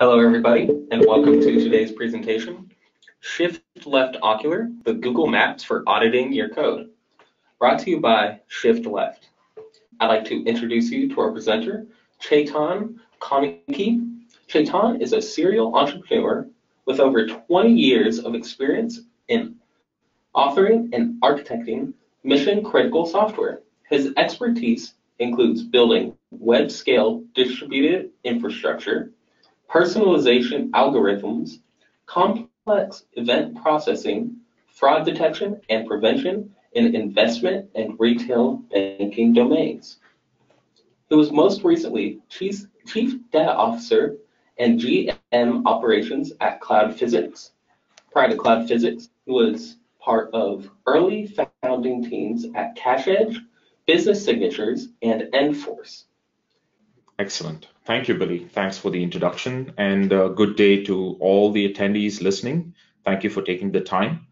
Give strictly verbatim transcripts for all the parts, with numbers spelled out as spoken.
Hello everybody, and welcome to today's presentation, Shift-Left Ocular, the Google Maps for Auditing Your Code, brought to you by Shift-Left. I'd like to introduce you to our presenter, Chetan Conikee. Chetan is a serial entrepreneur with over twenty years of experience in authoring and architecting mission-critical software. His expertise includes building web-scale distributed infrastructure, personalization algorithms, complex event processing, fraud detection and prevention in investment and retail banking domains. He was most recently Chief, Chief Data Officer and G M Operations at CloudPhysics. Prior to CloudPhysics, he was part of early founding teams at CashEdge, Business Signatures, and Enforce. Excellent. Thank you, Billy. Thanks for the introduction, and a good day to all the attendees listening. Thank you for taking the time.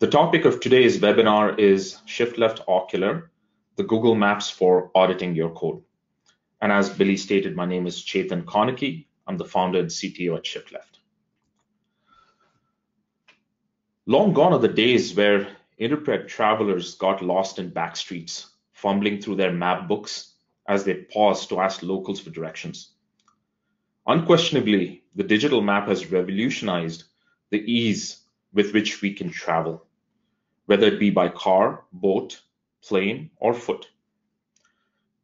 The topic of today's webinar is Shift Left Ocular, the Google Maps for Auditing Your Code. And as Billy stated, my name is Chetan Conikee. I'm the founder and C T O at Shift Left. Long gone are the days where interpret travelers got lost in back streets, fumbling through their map books as they pause to ask locals for directions. Unquestionably, the digital map has revolutionized the ease with which we can travel, whether it be by car, boat, plane, or foot.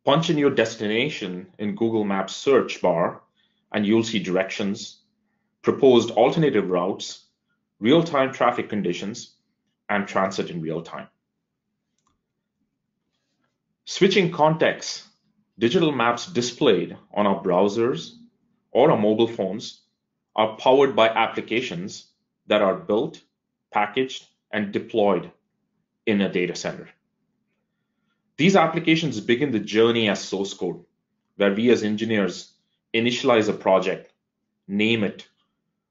Punch in your destination in Google Maps search bar, and you'll see directions, proposed alternative routes, real-time traffic conditions, and transit in real time. Switching contexts, digital maps displayed on our browsers or our mobile phones are powered by applications that are built, packaged, and deployed in a data center. These applications begin the journey as source code, where we as engineers initialize a project, name it,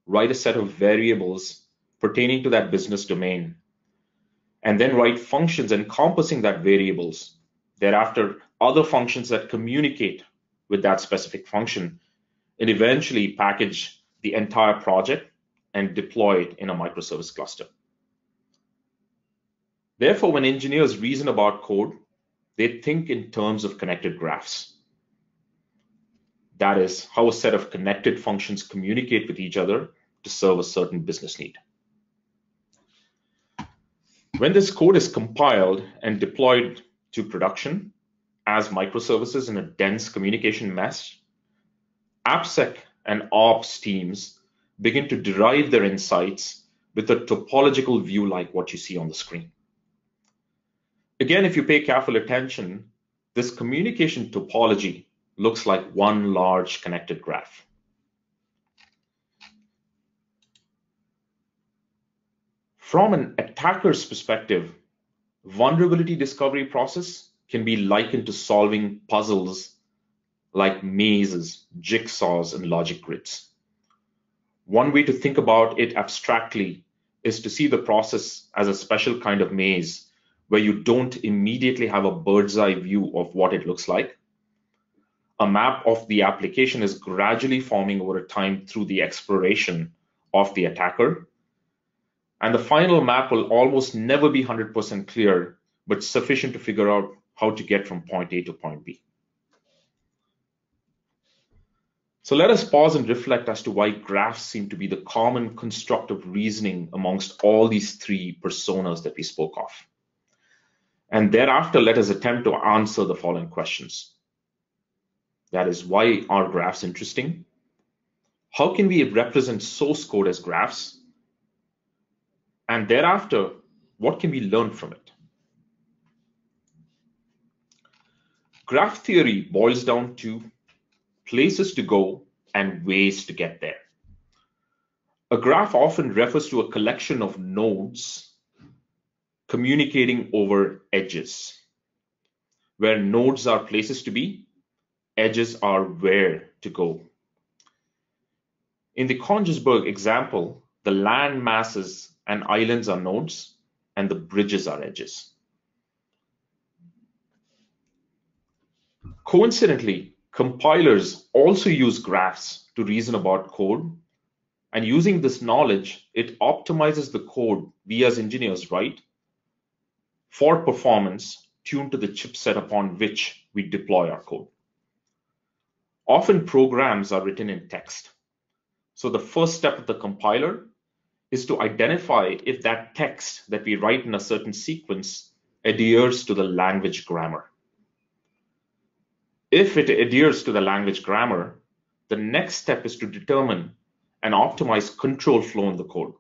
write a set of variables pertaining to that business domain, and then write functions encompassing that variables. Thereafter, other functions that communicate with that specific function, and eventually package the entire project and deploy it in a microservice cluster. Therefore, when engineers reason about code, they think in terms of connected graphs. That is how a set of connected functions communicate with each other to serve a certain business need. When this code is compiled and deployed to production as microservices in a dense communication mesh, AppSec and Ops teams begin to derive their insights with a topological view like what you see on the screen. Again, if you pay careful attention, this communication topology looks like one large connected graph. From an attacker's perspective, vulnerability discovery process can be likened to solving puzzles like mazes, jigsaws, and logic grids. One way to think about it abstractly is to see the process as a special kind of maze where you don't immediately have a bird's eye view of what it looks like. A map of the application is gradually forming over time through the exploration of the attacker, and the final map will almost never be one hundred percent clear, but sufficient to figure out how to get from point A to point B. So let us pause and reflect as to why graphs seem to be the common constructive reasoning amongst all these three personas that we spoke of. And thereafter, let us attempt to answer the following questions. That is, why are graphs interesting? How can we represent source code as graphs? And thereafter, what can we learn from it? Graph theory boils down to places to go and ways to get there. A graph often refers to a collection of nodes communicating over edges, where nodes are places to be, edges are where to go. In the Königsberg example, the land masses and islands are nodes, and the bridges are edges. Coincidentally, compilers also use graphs to reason about code. And using this knowledge, it optimizes the code we as engineers write for performance tuned to the chipset upon which we deploy our code. Often programs are written in text. So the first step of the compiler is to identify if that text that we write in a certain sequence adheres to the language grammar. If it adheres to the language grammar, the next step is to determine and optimize control flow in the code.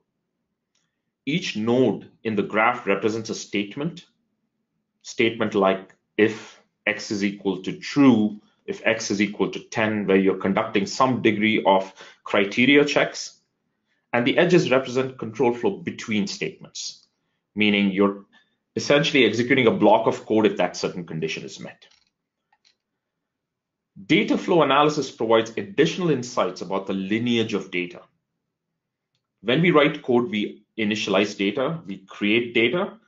Each node in the graph represents a statement, statement like if X is equal to true, if X is equal to ten, where you're conducting some degree of criteria checks, and the edges represent control flow between statements, meaning you're essentially executing a block of code if that certain condition is met. Data flow analysis provides additional insights about the lineage of data. When we write code, we initialize data, we create data,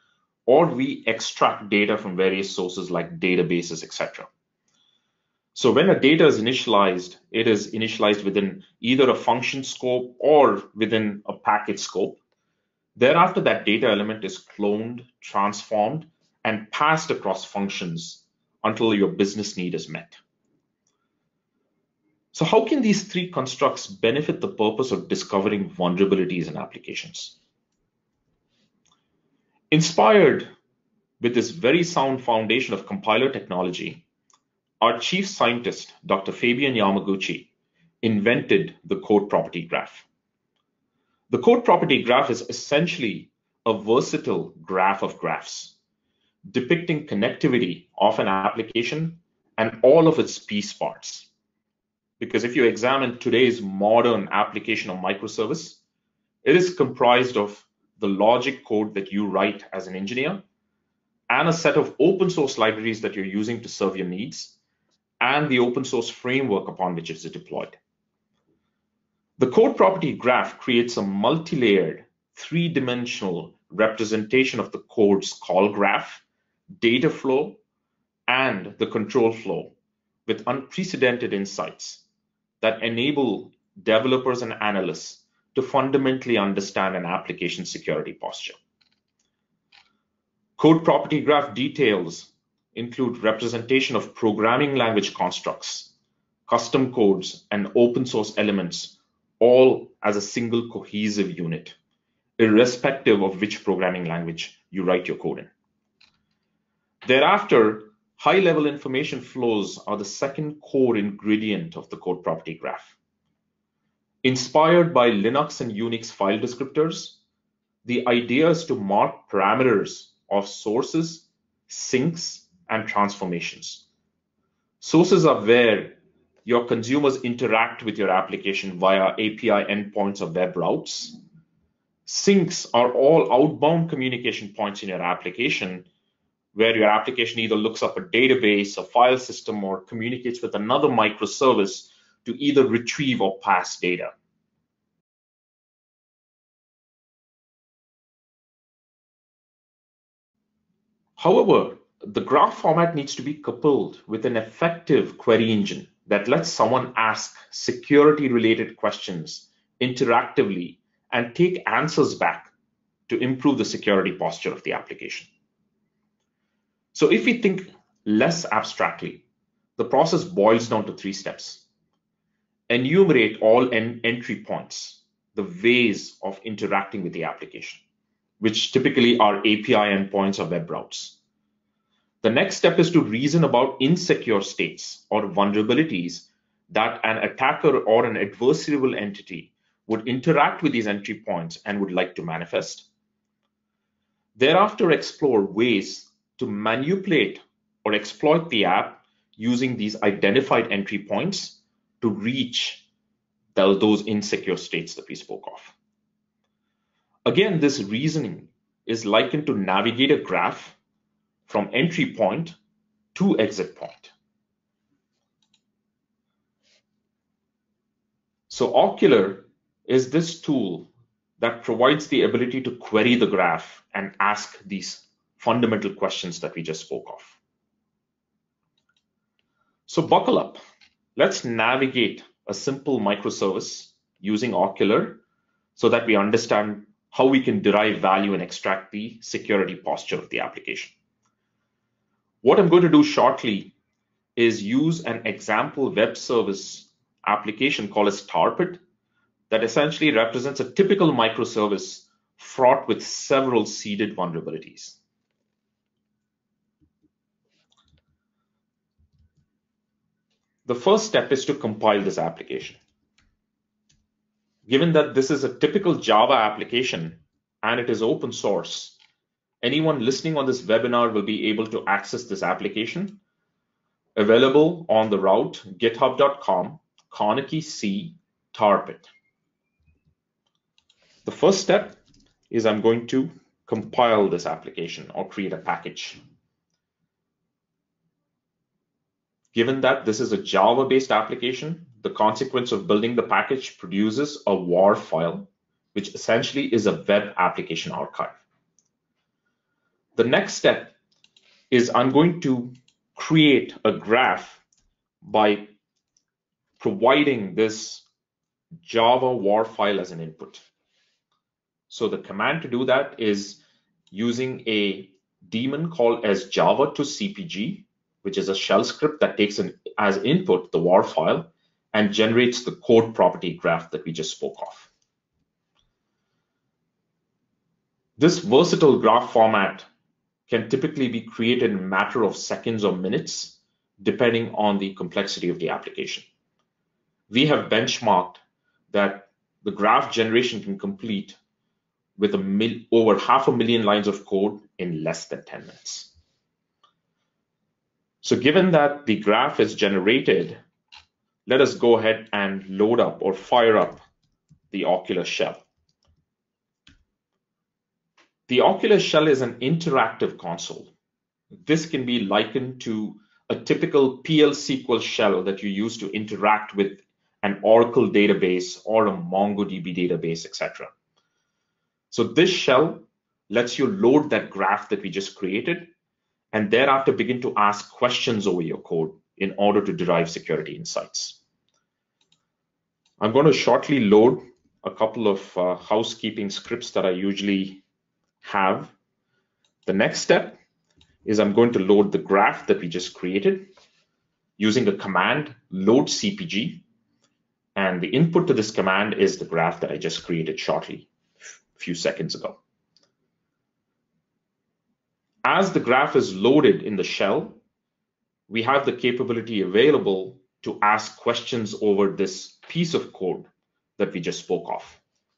or we extract data from various sources like databases, et cetera. So when a data is initialized, it is initialized within either a function scope or within a packet scope. Thereafter, that data element is cloned, transformed, and passed across functions until your business need is met. So how can these three constructs benefit the purpose of discovering vulnerabilities in applications? Inspired with this very sound foundation of compiler technology, our chief scientist, Doctor Fabian Yamaguchi, invented the code property graph. The code property graph is essentially a versatile graph of graphs, depicting connectivity of an application and all of its piece parts. Because if you examine today's modern application of microservice, it is comprised of the logic code that you write as an engineer and a set of open source libraries that you're using to serve your needs and the open source framework upon which it's deployed. The code property graph creates a multi-layered, three-dimensional representation of the code's call graph, data flow, and the control flow with unprecedented insights that enable developers and analysts to fundamentally understand an application security posture. Code property graph details include representation of programming language constructs, custom codes, and open source elements, all as a single cohesive unit, irrespective of which programming language you write your code in. Thereafter, high-level information flows are the second core ingredient of the code property graph. Inspired by Linux and Unix file descriptors, the idea is to mark parameters of sources, sinks, and transformations. Sources are where your consumers interact with your application via A P I endpoints or web routes. Sinks are all outbound communication points in your application where your application either looks up a database, a file system, or communicates with another microservice to either retrieve or pass data. However, the graph format needs to be coupled with an effective query engine that lets someone ask security-related questions interactively and take answers back to improve the security posture of the application. So if we think less abstractly, the process boils down to three steps. Enumerate all en- entry points, the ways of interacting with the application, which typically are A P I endpoints or web routes. The next step is to reason about insecure states or vulnerabilities that an attacker or an adversarial entity would interact with these entry points and would like to manifest. Thereafter, explore ways to manipulate or exploit the app using these identified entry points to reach those insecure states that we spoke of. Again, this reasoning is likened to navigate a graph from entry point to exit point. So Ocular is this tool that provides the ability to query the graph and ask these fundamental questions that we just spoke of. So buckle up. Let's navigate a simple microservice using Ocular so that we understand how we can derive value and extract the security posture of the application. What I'm going to do shortly is use an example web service application called as Tarpit that essentially represents a typical microservice fraught with several seeded vulnerabilities. The first step is to compile this application. Given that this is a typical Java application and it is open source, anyone listening on this webinar will be able to access this application, available on the route github dot com, Conikee C, Tarpit. The first step is I'm going to compile this application or create a package. Given that this is a Java-based application, the consequence of building the package produces a WAR file, which essentially is a web application archive. The next step is I'm going to create a graph by providing this Java WAR file as an input. So the command to do that is using a daemon called as Java to C P G, which is a shell script that takes an, as input the WAR file and generates the code property graph that we just spoke of. This versatile graph format can typically be created in a matter of seconds or minutes, depending on the complexity of the application. We have benchmarked that the graph generation can complete with a mil over half a million lines of code in less than ten minutes. So given that the graph is generated, let us go ahead and load up or fire up the Ocular shell. The Ocular shell is an interactive console. This can be likened to a typical P L S Q L shell that you use to interact with an Oracle database or a MongoDB database, et cetera. So this shell lets you load that graph that we just created and thereafter begin to ask questions over your code in order to derive security insights. I'm going to shortly load a couple of uh, housekeeping scripts that I usually have. The next step is I'm going to load the graph that we just created using the command load C P G. And the input to this command is the graph that I just created shortly. Few seconds ago. As the graph is loaded in the shell, we have the capability available to ask questions over this piece of code that we just spoke of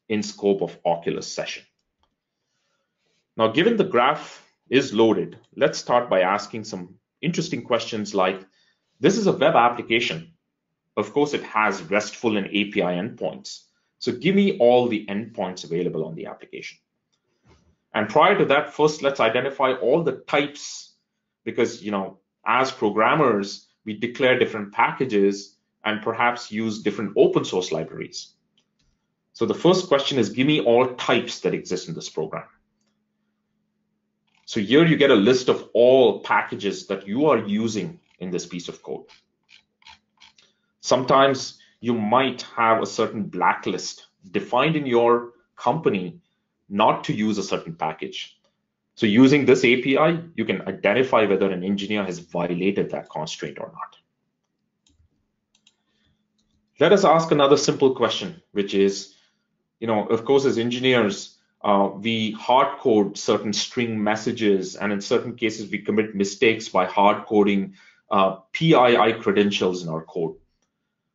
in scope of Oculus session. Now, given the graph is loaded, let's start by asking some interesting questions like, this is a web application. Of course, it has RESTful and A P I endpoints. So give me all the endpoints available on the application. And prior to that, first, let's identify all the types, because, you know, as programmers, we declare different packages and perhaps use different open source libraries. So the first question is, give me all types that exist in this program. So here you get a list of all packages that you are using in this piece of code. Sometimes you might have a certain blacklist defined in your company not to use a certain package. So using this A P I, you can identify whether an engineer has violated that constraint or not. Let us ask another simple question, which is, you know, of course, as engineers, uh, we hard code certain string messages, and in certain cases, we commit mistakes by hard coding uh, P I I credentials in our code.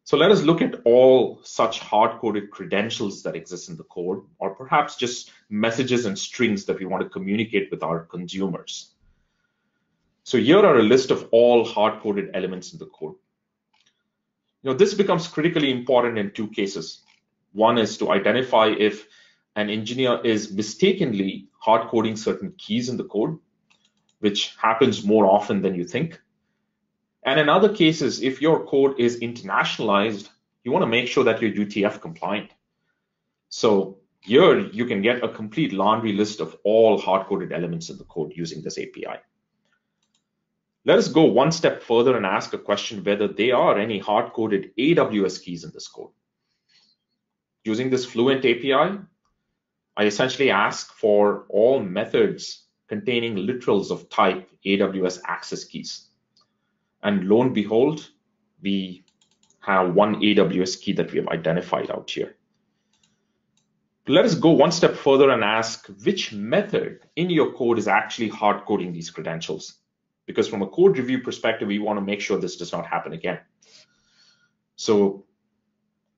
So let us look at all such hard-coded credentials that exist in the code, or perhaps just messages and strings that we want to communicate with our consumers. So here are a list of all hard-coded elements in the code. You know, this becomes critically important in two cases. One is to identify if an engineer is mistakenly hard-coding certain keys in the code, which happens more often than you think. And in other cases, if your code is internationalized, you want to make sure that you're U T F compliant. So here you can get a complete laundry list of all hard-coded elements in the code using this A P I. Let us go one step further and ask a question whether there are any hard-coded A W S keys in this code. Using this Fluent A P I, I essentially ask for all methods containing literals of type A W S access keys. And lo and behold, we have one A W S key that we have identified out here. Let us go one step further and ask which method in your code is actually hard-coding these credentials. Because from a code review perspective, we want to make sure this does not happen again. So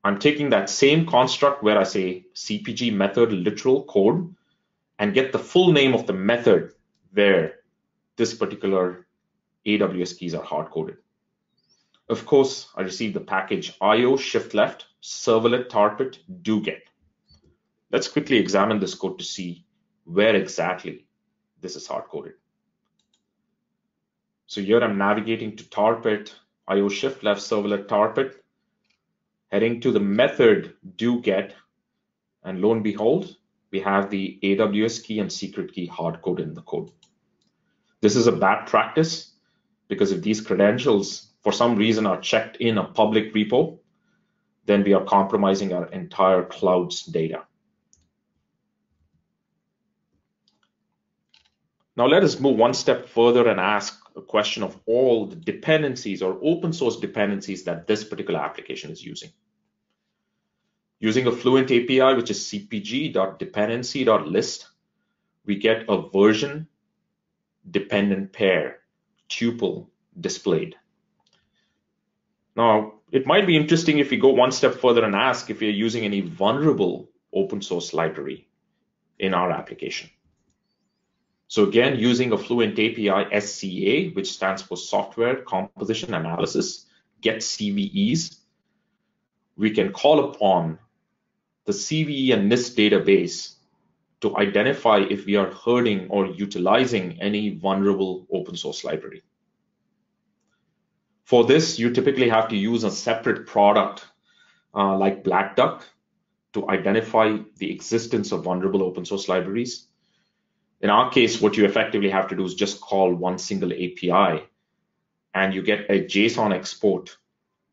I'm taking that same construct where I say C P G method literal code and get the full name of the method where this particular A W S keys are hard-coded. Of course, I receive the package I O shift left servlet tarpit do get. Let's quickly examine this code to see where exactly this is hard-coded. So here I'm navigating to tarpit, I O shift left servlet tarpit, heading to the method do get, and lo and behold, we have the A W S key and secret key hard-coded in the code. This is a bad practice because if these credentials for some reason are checked in a public repo, then we are compromising our entire cloud's data. Now let us move one step further and ask a question of all the dependencies or open source dependencies that this particular application is using. Using a Fluent A P I, which is cpg.dependency.list, we get a version dependent pair tuple displayed. Now, it might be interesting if we go one step further and ask if we are using any vulnerable open source library in our application. So again, using a Fluent A P I S C A, which stands for Software Composition Analysis, get C V Es, we can call upon the C V E and NIST database to identify if we are herding or utilizing any vulnerable open source library. For this, you typically have to use a separate product uh, like Black Duck to identify the existence of vulnerable open source libraries. In our case, what you effectively have to do is just call one single A P I and you get a JSON export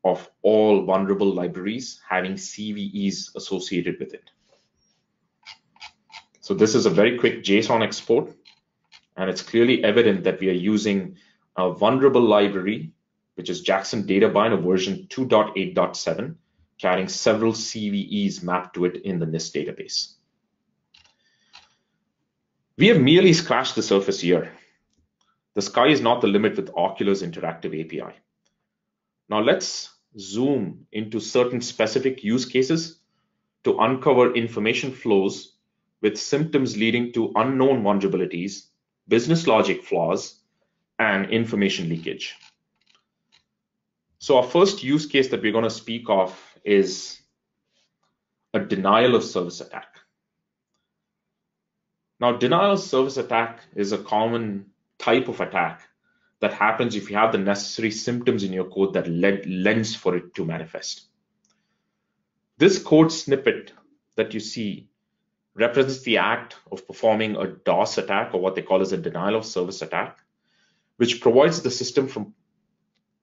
of all vulnerable libraries having C V Es associated with it. So this is a very quick JSON export, and it's clearly evident that we are using a vulnerable library, which is Jackson DataBinder version two point eight point seven, carrying several C V Es mapped to it in the NIST database. We have merely scratched the surface here. The sky is not the limit with Ocular's interactive A P I. Now let's zoom into certain specific use cases to uncover information flows with symptoms leading to unknown vulnerabilities, business logic flaws, and information leakage. So our first use case that we're going to speak of is a denial of service attack. Now, denial of service attack is a common type of attack that happens if you have the necessary symptoms in your code that led, lends for it to manifest. This code snippet that you see represents the act of performing a DOS attack, or what they call as a denial of service attack, which provides the system from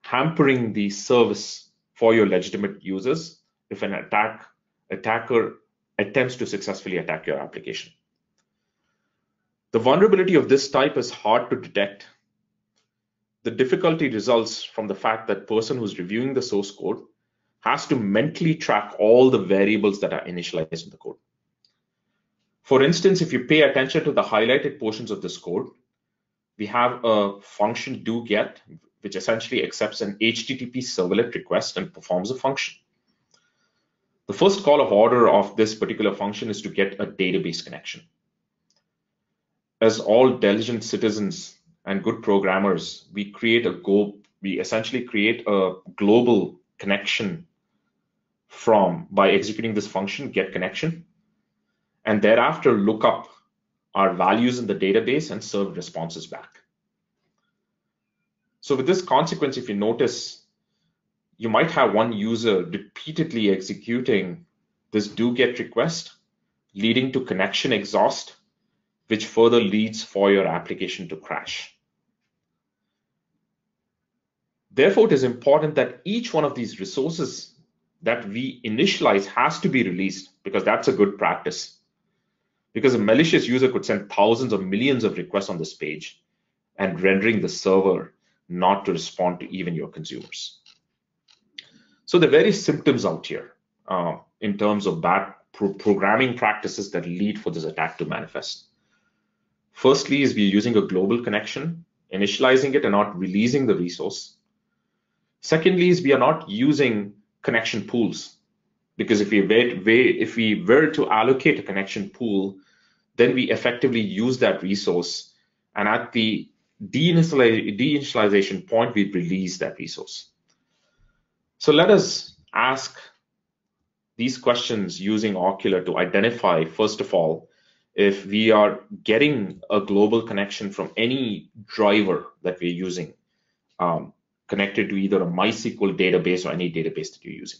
hampering the service for your legitimate users if an attack attacker attempts to successfully attack your application. The vulnerability of this type is hard to detect. The difficulty results from the fact that the person who's reviewing the source code has to mentally track all the variables that are initialized in the code. For instance, if you pay attention to the highlighted portions of this code, we have a function do get, which essentially accepts an H T T P servlet request and performs a function. The first call of order of this particular function is to get a database connection. As all diligent citizens and good programmers, we create a go, we essentially create a global connection from by executing this function, get connection, and thereafter look up our values in the database and serve responses back. So with this consequence, if you notice, you might have one user repeatedly executing this do get request, leading to connection exhaust, which further leads for your application to crash. Therefore, it is important that each one of these resources that we initialize has to be released, because that's a good practice. Because a malicious user could send thousands or millions of requests on this page and rendering the server not to respond to even your consumers. So there are various symptoms out here uh, in terms of bad pro programming practices that lead for this attack to manifest. Firstly is we're using a global connection, initializing it and not releasing the resource. Secondly is we are not using connection pools, because if we, wait, wait, if we were to allocate a connection pool, then we effectively use that resource, and at the deinitialization point, we release that resource. So let us ask these questions using Ocular to identify, first of all, if we are getting a global connection from any driver that we're using, um, connected to either a MySQL database or any database that you're using.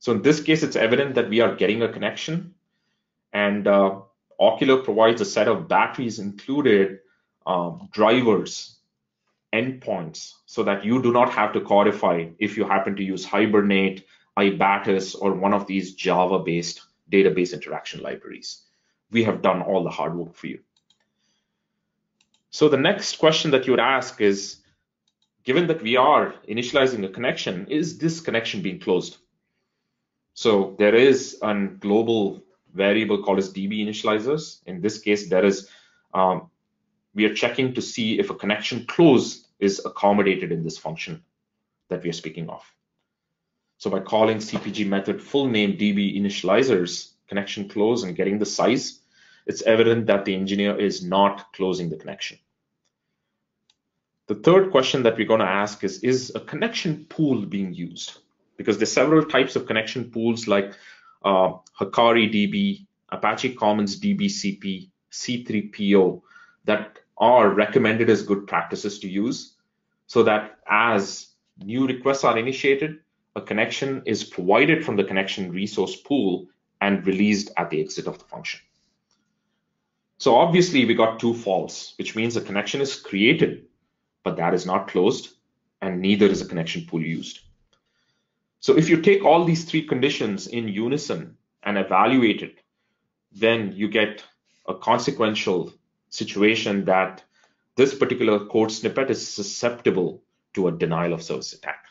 So in this case, it's evident that we are getting a connection, and uh, Ocular provides a set of batteries included um, drivers, endpoints, so that you do not have to codify if you happen to use Hibernate, iBatis, or one of these Java-based database interaction libraries. We have done all the hard work for you. So the next question that you would ask is, given that we are initializing a connection, is this connection being closed? So there is a global variable called as D B initializers. In this case, there is um, we are checking to see if a connection close is accommodated in this function that we are speaking of. So by calling C P G method full name D B initializers connection close and getting the size, it's evident that the engineer is not closing the connection. The third question that we're going to ask is, is a connection pool being used? Because there's several types of connection pools like uh, Hikari D B, Apache Commons D B C P, C three P O that are recommended as good practices to use, so that as new requests are initiated, a connection is provided from the connection resource pool and released at the exit of the function. So obviously we got two false, which means a connection is created, but that is not closed, and neither is a connection pool used. So if you take all these three conditions in unison and evaluate it, then you get a consequential situation that this particular code snippet is susceptible to a denial of service attack.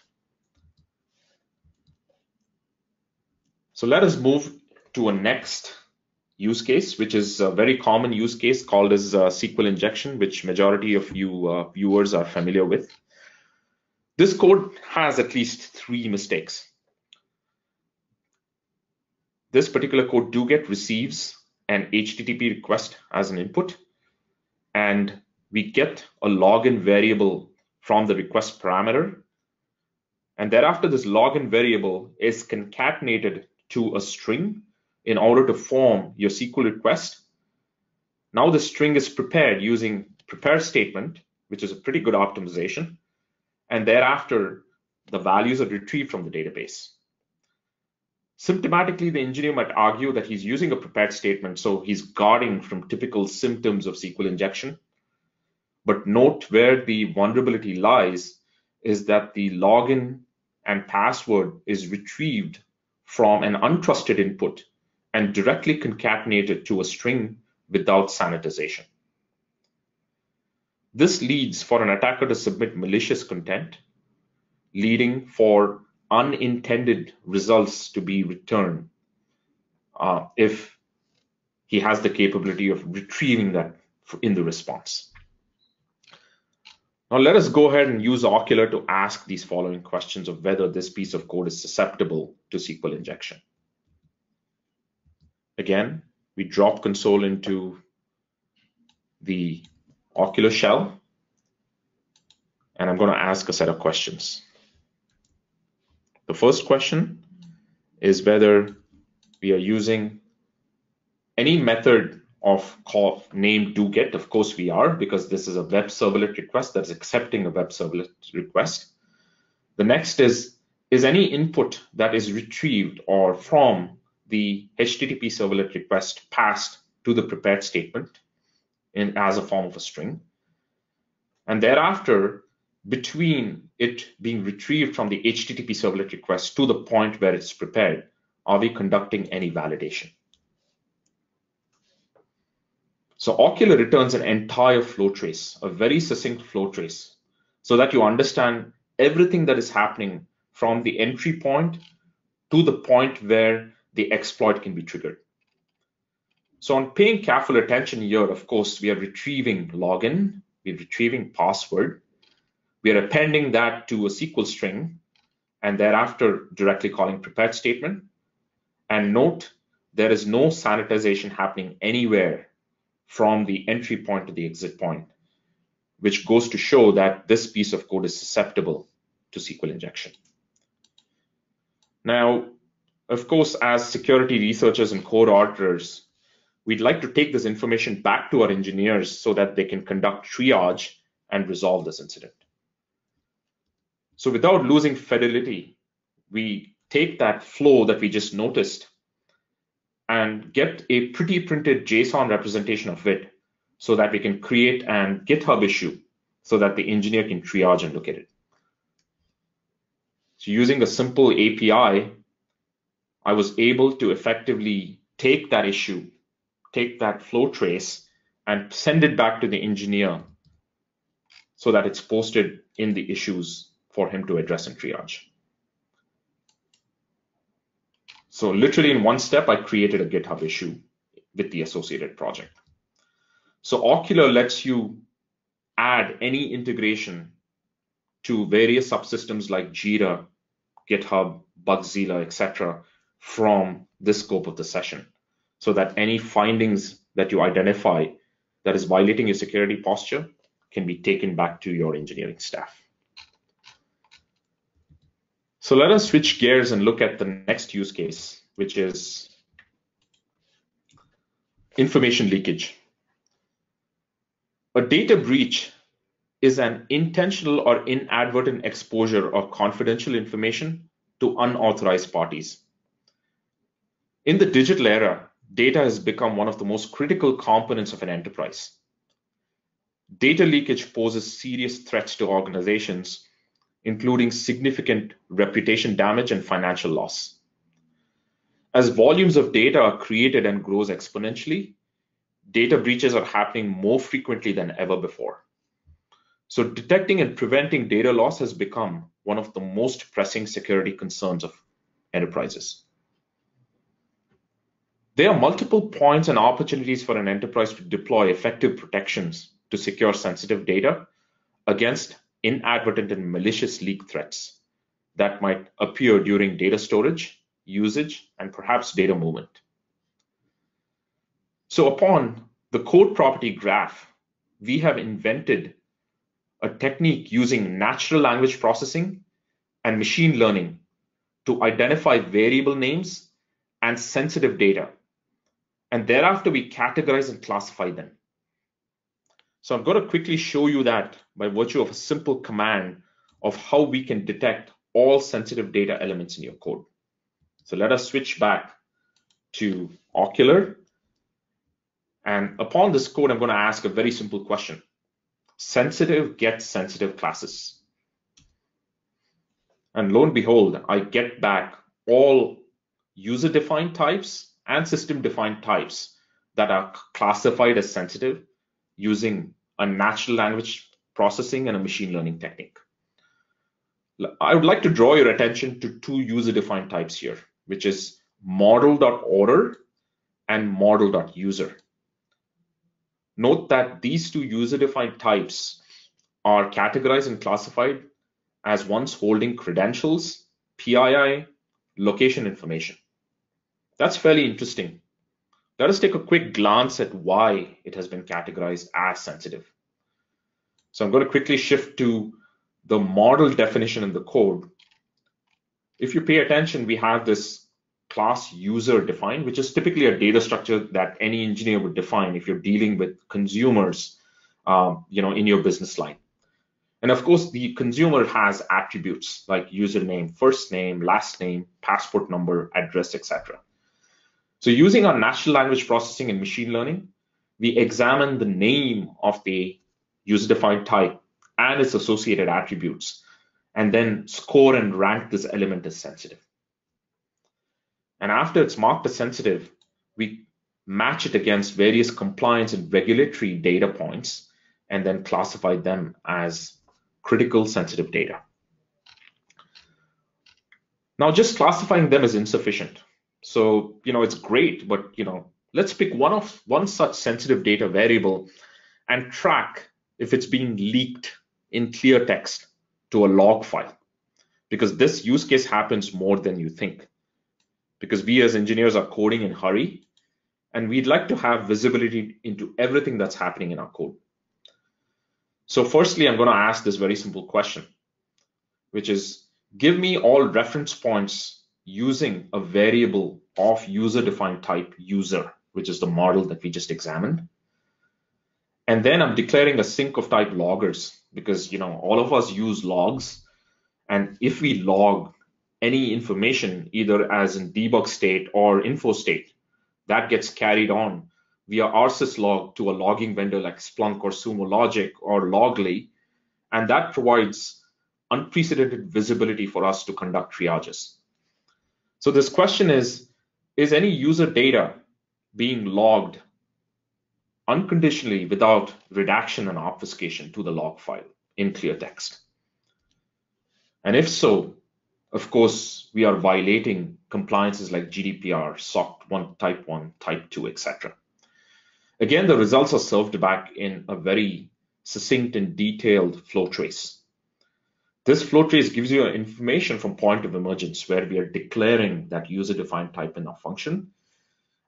So let us move to a next use case, which is a very common use case called as uh, S Q L injection, which majority of you uh, viewers are familiar with. This code has at least three mistakes. This particular code doGet receives an H T T P request as an input, and we get a login variable from the request parameter. And thereafter, this login variable is concatenated to a string in order to form your S Q L request. Now the string is prepared using prepare statement, which is a pretty good optimization. And thereafter, the values are retrieved from the database. Symptomatically, the engineer might argue that he's using a prepared statement, so he's guarding from typical symptoms of S Q L injection. But note where the vulnerability lies is that the login and password is retrieved from an untrusted input and directly concatenated to a string without sanitization. This leads for an attacker to submit malicious content, leading for unintended results to be returned uh, if he has the capability of retrieving that in the response. Now let us go ahead and use Ocular to ask these following questions of whether this piece of code is susceptible to S Q L injection. Again, we drop console into the Ocular shell, and I'm going to ask a set of questions. The first question is whether we are using any method of call name doGet. Of course we are, because this is a web servlet request that's accepting a web servlet request. The next is, is any input that is retrieved or from the H T T P servlet request passed to the prepared statement in as a form of a string? And thereafter, between it being retrieved from the H T T P servlet request to the point where it's prepared, are we conducting any validation? So Ocular returns an entire flow trace, a very succinct flow trace, so that you understand everything that is happening from the entry point to the point where the exploit can be triggered. So on paying careful attention here, of course, we are retrieving login, we're retrieving password, we are appending that to a S Q L string, and thereafter directly calling prepared statement. And note, there is no sanitization happening anywhere from the entry point to the exit point, which goes to show that this piece of code is susceptible to S Q L injection. Now, of course, as security researchers and code auditors, we'd like to take this information back to our engineers so that they can conduct triage and resolve this incident. So without losing fidelity, we take that flow that we just noticed and get a pretty printed JSON representation of it so that we can create an GitHub issue so that the engineer can triage and look at it. So using a simple A P I, I was able to effectively take that issue, take that flow trace, and send it back to the engineer so that it's posted in the issues for him to address and triage. So literally in one step, I created a GitHub issue with the associated project. So Ocular lets you add any integration to various subsystems like Jira, GitHub, Bugzilla, et cetera, from the scope of the session, so that any findings that you identify that is violating your security posture can be taken back to your engineering staff. So let us switch gears and look at the next use case, which is information leakage. A data breach is an intentional or inadvertent exposure of confidential information to unauthorized parties. In the digital era, data has become one of the most critical components of an enterprise. Data leakage poses serious threats to organizations, including significant reputation damage and financial loss. As volumes of data are created and grows exponentially, data breaches are happening more frequently than ever before. So detecting and preventing data loss has become one of the most pressing security concerns of enterprises. There are multiple points and opportunities for an enterprise to deploy effective protections to secure sensitive data against inadvertent and malicious leak threats that might appear during data storage, usage, and perhaps data movement. So upon the code property graph, we have invented a technique using natural language processing and machine learning to identify variable names and sensitive data. And thereafter, we categorize and classify them. So I'm going to quickly show you that by virtue of a simple command of how we can detect all sensitive data elements in your code. So let us switch back to Ocular. And upon this code, I'm going to ask a very simple question. Sensitive gets sensitive classes. And lo and behold, I get back all user-defined types and system-defined types that are classified as sensitive using a natural language processing and a machine learning technique. I would like to draw your attention to two user-defined types here, which is model.order and model.user. Note that these two user-defined types are categorized and classified as ones holding credentials, P I I, location information. That's fairly interesting. Let us take a quick glance at why it has been categorized as sensitive. So I'm going to quickly shift to the model definition in the code. If you pay attention, we have this class user defined, which is typically a data structure that any engineer would define if you're dealing with consumers, um, you know, in your business line. And of course, the consumer has attributes like username, first name, last name, passport number, address, et cetera. So using our natural language processing and machine learning, we examine the name of the user-defined type and its associated attributes, and then score and rank this element as sensitive. And after it's marked as sensitive, we match it against various compliance and regulatory data points, and then classify them as critical sensitive data. Now, just classifying them is insufficient. So, you know, it's great, but, you know, let's pick one of one such sensitive data variable and track if it's being leaked in clear text to a log file, because this use case happens more than you think, because we as engineers are coding in a hurry, and we'd like to have visibility into everything that's happening in our code. So firstly, I'm going to ask this very simple question, which is, give me all reference points using a variable of user-defined type user, which is the model that we just examined. And then I'm declaring a sync of type loggers, because, you know, all of us use logs. And if we log any information, either as in debug state or info state, that gets carried on via rsyslog to a logging vendor like Splunk or Sumo Logic or Logly. And that provides unprecedented visibility for us to conduct triages. So this question is, is any user data being logged unconditionally without redaction and obfuscation to the log file in clear text? And if so, of course, we are violating compliances like G D P R, S O C one, type one, type two, et cetera. Again, the results are served back in a very succinct and detailed flow trace. This flow trace gives you information from point of emergence, where we are declaring that user-defined type in our function,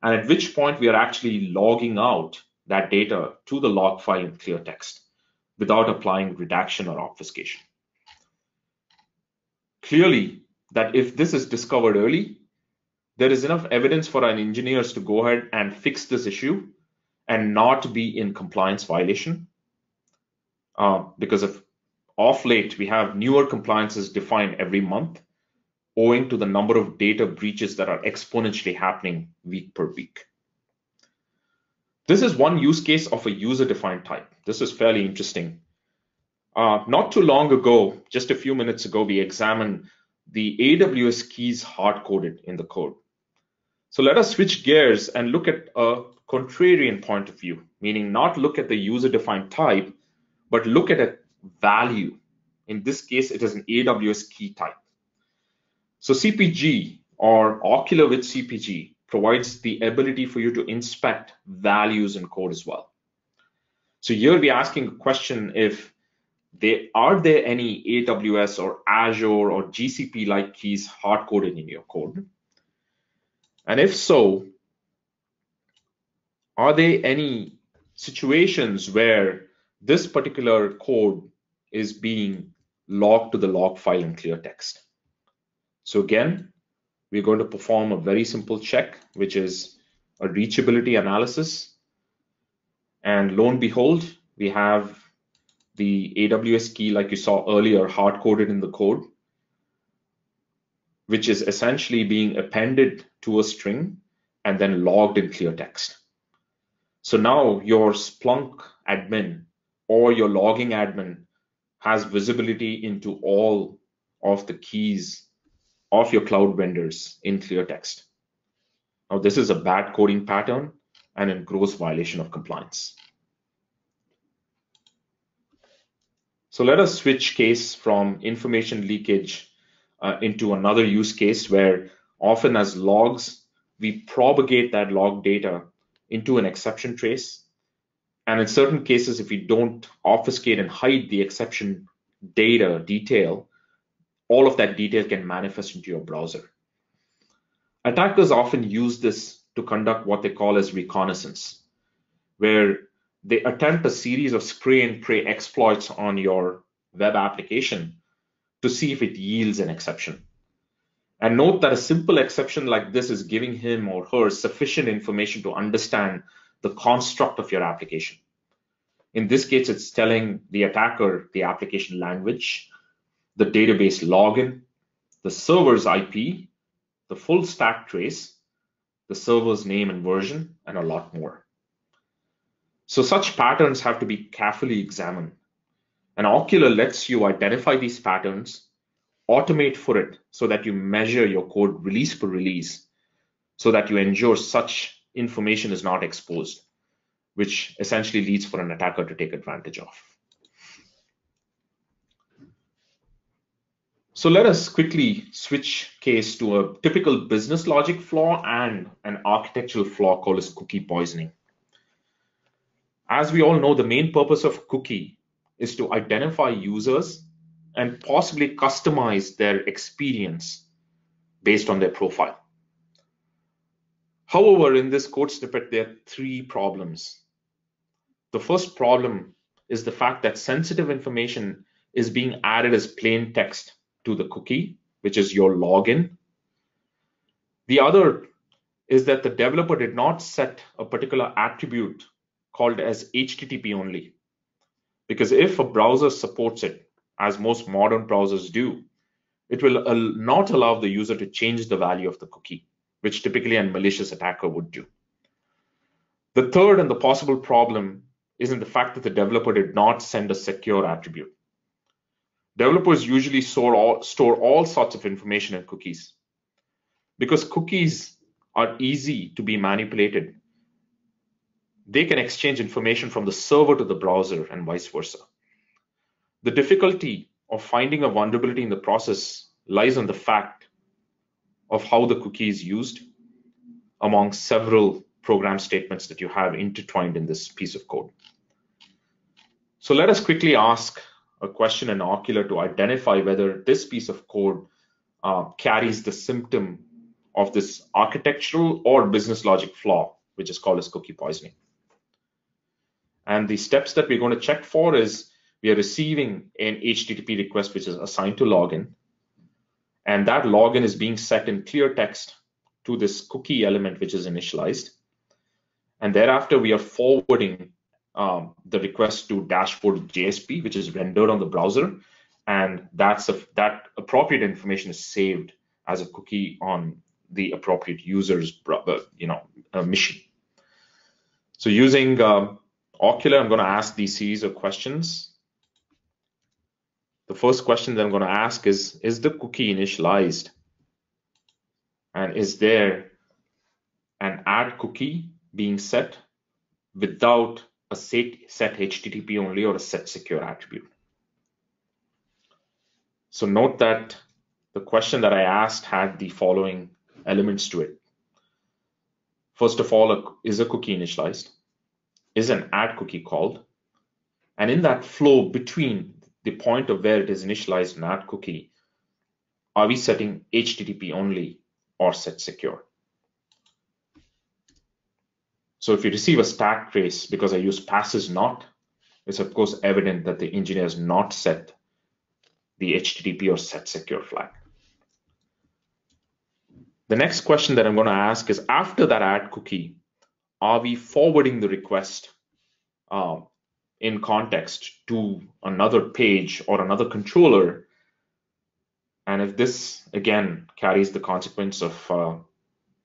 and at which point we are actually logging out that data to the log file in clear text without applying redaction or obfuscation. Clearly, that if this is discovered early, there is enough evidence for our engineers to go ahead and fix this issue and not be in compliance violation. Uh, because of, of late, we have newer compliances defined every month, owing to the number of data breaches that are exponentially happening week per week. This is one use case of a user-defined type. This is fairly interesting. Uh, not too long ago, just a few minutes ago, we examined the A W S keys hard-coded in the code. So let us switch gears and look at a contrarian point of view, meaning not look at the user-defined type, but look at a value. In this case, it is an A W S key type. So C P G, or Ocular with C P G, provides the ability for you to inspect values in code as well. So here we're asking a question if they, are there any A W S or Azure or G C P-like keys hard-coded in your code? And if so, are there any situations where this particular code is being logged to the log file in clear text? So again, we're going to perform a very simple check, which is a reachability analysis. And lo and behold, we have the A W S key, like you saw earlier, hard-coded in the code, which is essentially being appended to a string and then logged in clear text. So now your Splunk admin or your logging admin has visibility into all of the keys of your cloud vendors in clear text. Now, this is a bad coding pattern and in gross violation of compliance. So let us switch case from information leakage uh, into another use case where often as logs, we propagate that log data into an exception trace. And in certain cases, if we don't obfuscate and hide the exception data detail, all of that detail can manifest into your browser. Attackers often use this to conduct what they call as reconnaissance, where they attempt a series of spray and pray exploits on your web application to see if it yields an exception. And note that a simple exception like this is giving him or her sufficient information to understand the construct of your application. In this case, it's telling the attacker the application language, the database login, the server's I P, the full stack trace, the server's name and version, and a lot more. So such patterns have to be carefully examined. And Ocular lets you identify these patterns, automate for it so that you measure your code release per release, so that you ensure such information is not exposed, which essentially leads for an attacker to take advantage of. So let us quickly switch case to a typical business logic flaw and an architectural flaw called as cookie poisoning. As we all know, the main purpose of cookie is to identify users and possibly customize their experience based on their profile. However, in this code snippet, there are three problems. The first problem is the fact that sensitive information is being added as plain text to the cookie, which is your login. The other is that the developer did not set a particular attribute called as H T T P only, because if a browser supports it, as most modern browsers do, it will al- not allow the user to change the value of the cookie, which typically a malicious attacker would do. The third and the possible problem is in the fact that the developer did not send a secure attribute. Developers usually store all, store all sorts of information in cookies. Because cookies are easy to be manipulated, they can exchange information from the server to the browser and vice versa. The difficulty of finding a vulnerability in the process lies on the fact of how the cookie is used among several program statements that you have intertwined in this piece of code. So let us quickly ask a question in Ocular to identify whether this piece of code uh, carries the symptom of this architectural or business logic flaw, which is called as cookie poisoning. And the steps that we're going to check for is we are receiving an H T T P request, which is assigned to login. And that login is being set in clear text to this cookie element, which is initialized. And thereafter, we are forwarding Um, the request to dashboard J S P, which is rendered on the browser, and that's a, that appropriate information is saved as a cookie on the appropriate user's you know uh, machine. So using um, Ocular, I'm going to ask these series of questions. The first question that I'm going to ask is: is the cookie initialized, and is there an add cookie being set without a set, set H T T P only or a set secure attribute? So note that the question that I asked had the following elements to it. First of all, is a cookie initialized? Is an add cookie called? And in that flow between the point of where it is initialized and add cookie, are we setting H T T P only or set secure? So if you receive a stack trace because I use passes not, it's of course evident that the engineer has not set the H T T P or set secure flag. The next question that I'm going to ask is, after that add cookie, are we forwarding the request uh, in context to another page or another controller? And if this again carries the consequence of uh,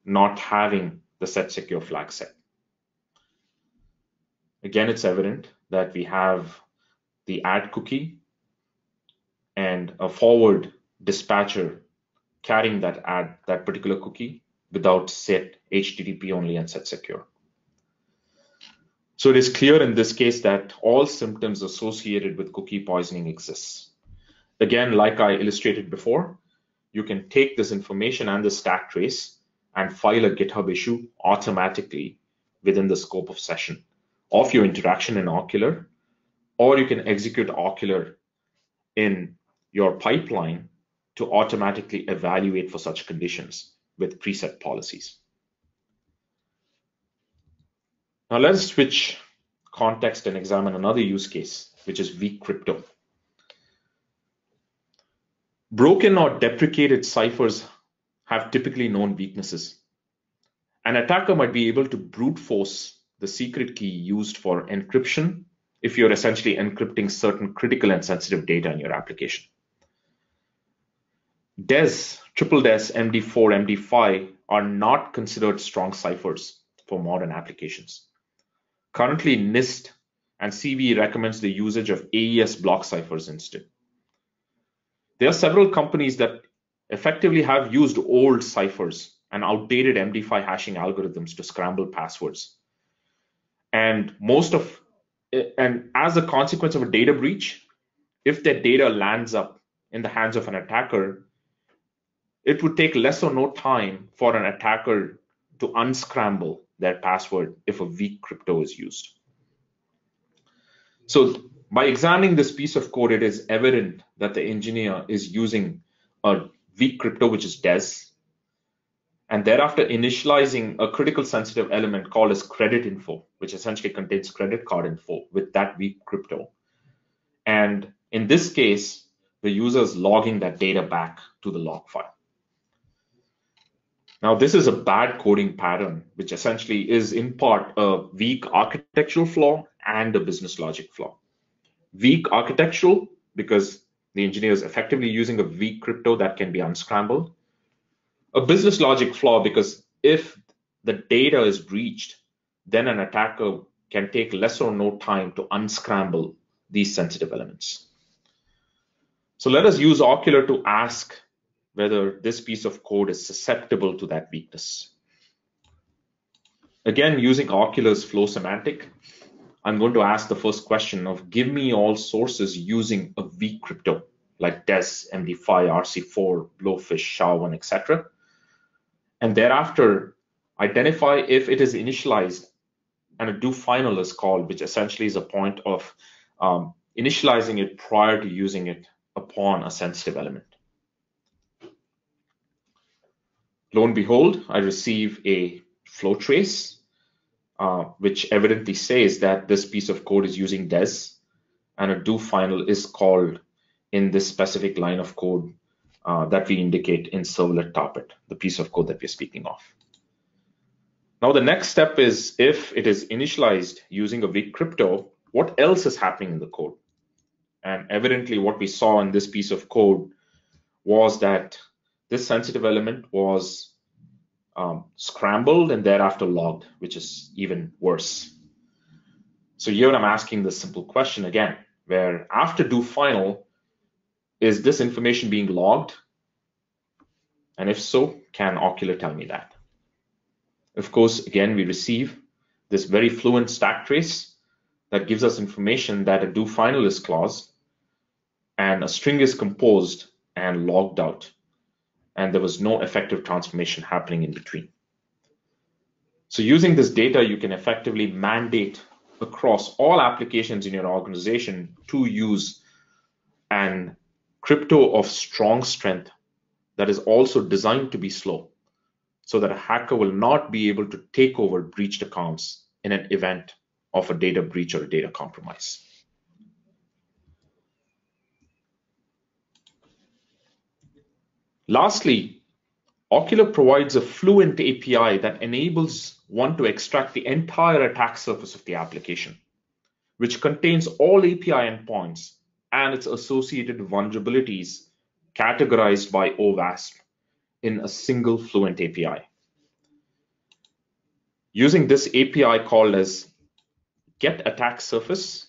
not having the set secure flag set. Again, it's evident that we have the add cookie and a forward dispatcher carrying that add, that particular cookie without set H T T P only and set secure. So it is clear in this case that all symptoms associated with cookie poisoning exist. Again, like I illustrated before, you can take this information and the stack trace and file a GitHub issue automatically within the scope of session of your interaction in Ocular, or you can execute Ocular in your pipeline to automatically evaluate for such conditions with preset policies. Now let's switch context and examine another use case, which is weak crypto. Broken or deprecated ciphers have typically known weaknesses. An attacker might be able to brute force the secret key used for encryption if you're essentially encrypting certain critical and sensitive data in your application. D E S, triple D E S, M D four, M D five are not considered strong ciphers for modern applications. Currently, NIST and C V E recommends the usage of A E S block ciphers instead. There are several companies that effectively have used old ciphers and outdated M D five hashing algorithms to scramble passwords. And most of, and as a consequence of a data breach, if that data lands up in the hands of an attacker, it would take less or no time for an attacker to unscramble their password if a weak crypto is used. So by examining this piece of code, it is evident that the engineer is using a weak crypto, which is D E S, and thereafter initializing a critical sensitive element called as credit info, which essentially contains credit card info with that weak crypto. And in this case, the user is logging that data back to the log file. Now, this is a bad coding pattern, which essentially is in part a weak architectural flaw and a business logic flaw. Weak architectural, because the engineer is effectively using a weak crypto that can be unscrambled. A business logic flaw, because if the data is breached, then an attacker can take less or no time to unscramble these sensitive elements. So let us use Ocular to ask whether this piece of code is susceptible to that weakness. Again, using Ocular's flow semantic, I'm going to ask the first question of give me all sources using a weak crypto like D E S, M D five, R C four, Blowfish, S H A one, et cetera. And thereafter, identify if it is initialized and a do final is called, which essentially is a point of um, initializing it prior to using it upon a sensitive element. Lo and behold, I receive a flow trace, uh, which evidently says that this piece of code is using D E S, and a do final is called in this specific line of code uh, that we indicate in servlet Tarpit, the piece of code that we're speaking of. Now, the next step is if it is initialized using a weak crypto, what else is happening in the code? And evidently, what we saw in this piece of code was that this sensitive element was um, scrambled and thereafter logged, which is even worse. So here I'm asking this simple question again, where after do final, is this information being logged? And if so, can Ocular tell me that? Of course, again, we receive this very fluent stack trace that gives us information that a do final is clause and a string is composed and logged out. And there was no effective transformation happening in between. So using this data, you can effectively mandate across all applications in your organization to use an crypto of strong strength that is also designed to be slow, so that a hacker will not be able to take over breached accounts in an event of a data breach or a data compromise. Lastly, Ocular provides a fluent A P I that enables one to extract the entire attack surface of the application, which contains all A P I endpoints and its associated vulnerabilities categorized by OWASP in a single fluent A P I. Using this A P I called as get attack surface,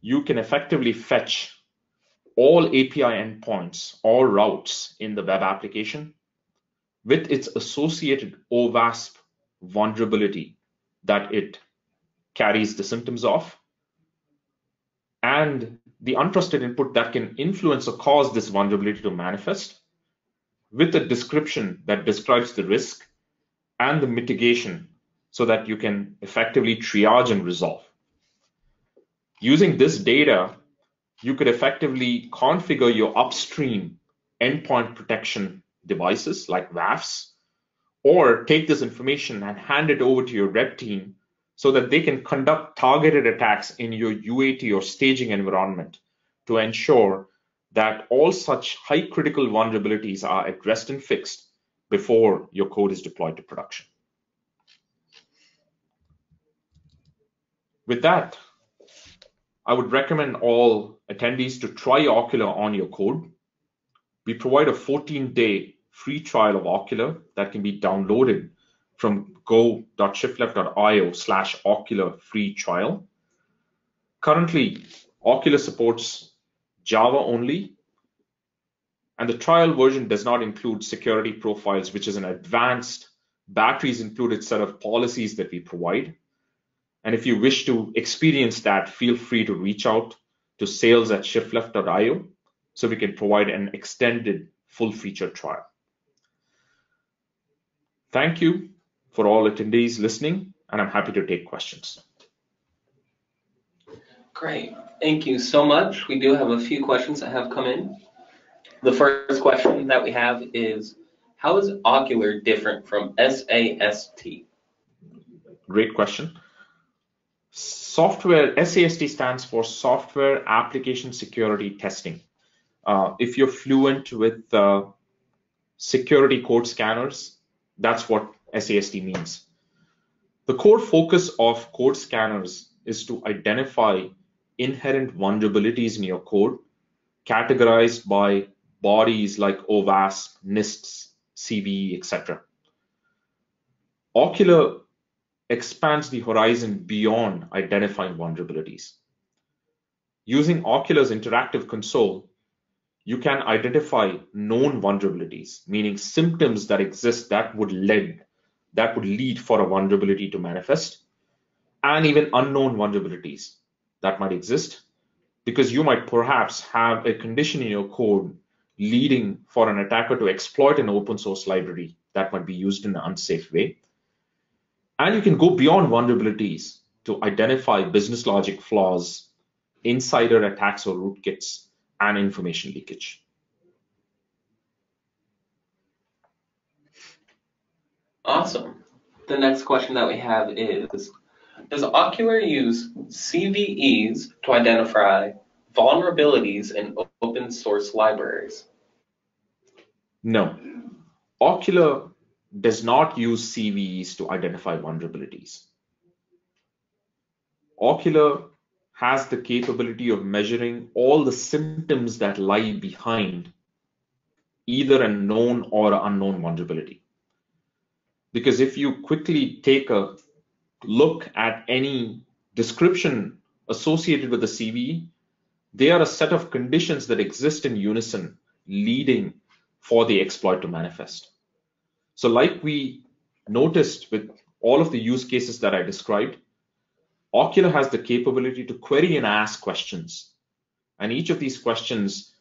you can effectively fetch all A P I endpoints or routes in the web application with its associated OWASP vulnerability that it carries the symptoms of and the untrusted input that can influence or cause this vulnerability to manifest with a description that describes the risk and the mitigation so that you can effectively triage and resolve. Using this data, you could effectively configure your upstream endpoint protection devices like W A Fs, or take this information and hand it over to your red team so that they can conduct targeted attacks in your U A T or staging environment to ensure that all such high critical vulnerabilities are addressed and fixed before your code is deployed to production. With that, I would recommend all attendees to try Ocular on your code. We provide a fourteen day free trial of Ocular that can be downloaded from go dot shift left dot i o slash ocular free trial. Currently, Ocular supports Java only, and the trial version does not include security profiles, which is an advanced batteries included set of policies that we provide. And if you wish to experience that, feel free to reach out to sales at shift left dot i o so we can provide an extended full feature trial. Thank you for all attendees listening, and I'm happy to take questions. Great, thank you so much. We do have a few questions that have come in. The first question that we have is, how is Ocular different from S A S T? Great question. Software, S A S T stands for Software Application Security Testing. Uh, if you're fluent with uh, security code scanners, that's what S A S T means. The core focus of code scanners is to identify inherent vulnerabilities in your code, categorized by bodies like OWASP, NIST, C V E, et cetera. Ocular expands the horizon beyond identifying vulnerabilities. Using Ocular's interactive console, you can identify known vulnerabilities, meaning symptoms that exist that would lead, that would lead for a vulnerability to manifest, and even unknown vulnerabilities that might exist, because you might perhaps have a condition in your code leading for an attacker to exploit an open source library that might be used in an unsafe way. And you can go beyond vulnerabilities to identify business logic flaws, insider attacks or rootkits, and information leakage. Awesome. The next question that we have is, does Ocular use C V Es to identify vulnerabilities in open source libraries? No, Ocular does not use C V Es to identify vulnerabilities. Ocular has the capability of measuring all the symptoms that lie behind either a known or an unknown vulnerability. Because if you quickly take a look at any description associated with the C V E, they are a set of conditions that exist in unison, leading for the exploit to manifest. So like we noticed with all of the use cases that I described, Ocular has the capability to query and ask questions. And each of these questions,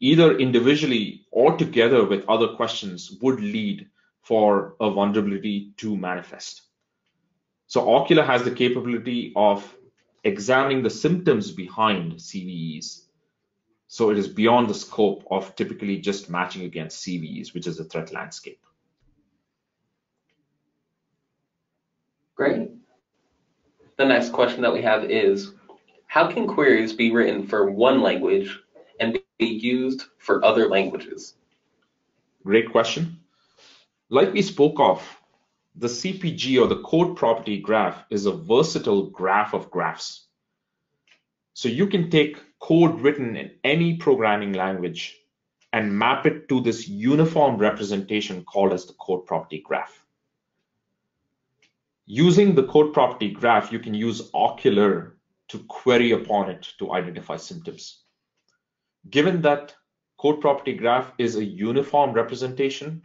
either individually or together with other questions, would lead for a vulnerability to manifest. So Ocular has the capability of examining the symptoms behind C V Es. So it is beyond the scope of typically just matching against C V Es, which is the threat landscape. Great. The next question that we have is, how can queries be written for one language and be used for other languages? Great question. Like we spoke of, the C P G or the code property graph is a versatile graph of graphs. So you can take code written in any programming language and map it to this uniform representation called as the code property graph. Using the code property graph, you can use Ocular to query upon it to identify symptoms. Given that code property graph is a uniform representation,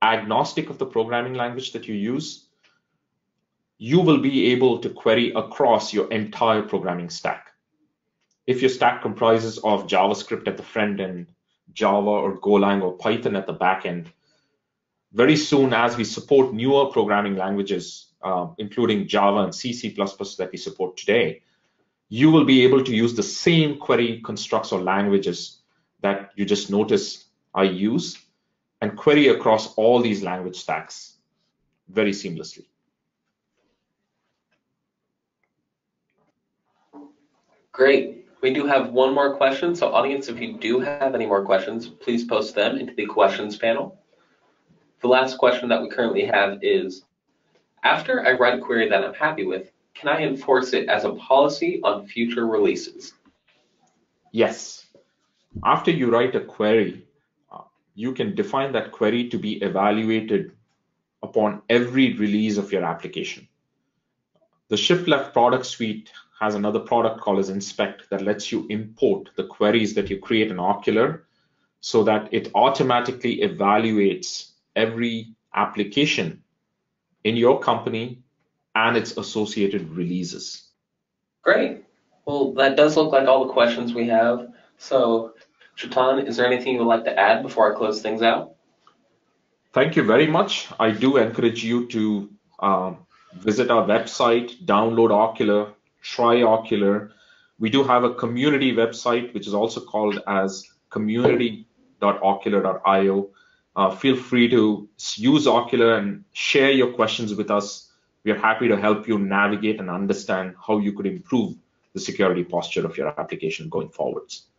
agnostic of the programming language that you use, you will be able to query across your entire programming stack. If your stack comprises of JavaScript at the front end, Java or Golang or Python at the back end, very soon as we support newer programming languages, uh, including Java and C, C plus plus that we support today, you will be able to use the same query constructs or languages that you just noticed I use, and query across all these language stacks very seamlessly. Great. We do have one more question. So audience, if you do have any more questions, please post them into the questions panel. The last question that we currently have is, after I write a query that I'm happy with, can I enforce it as a policy on future releases? Yes. After you write a query, you can define that query to be evaluated upon every release of your application. The Shift-Left product suite has another product called as Inspect that lets you import the queries that you create in Ocular so that it automatically evaluates every application in your company and its associated releases. Great. Well, that does look like all the questions we have. So, Chetan, is there anything you would like to add before I close things out? Thank you very much. I do encourage you to uh, visit our website, download Ocular, try Ocular. We do have a community website, which is also called as community dot ocular dot i o. Uh, feel free to use Ocular and share your questions with us. We are happy to help you navigate and understand how you could improve the security posture of your application going forwards.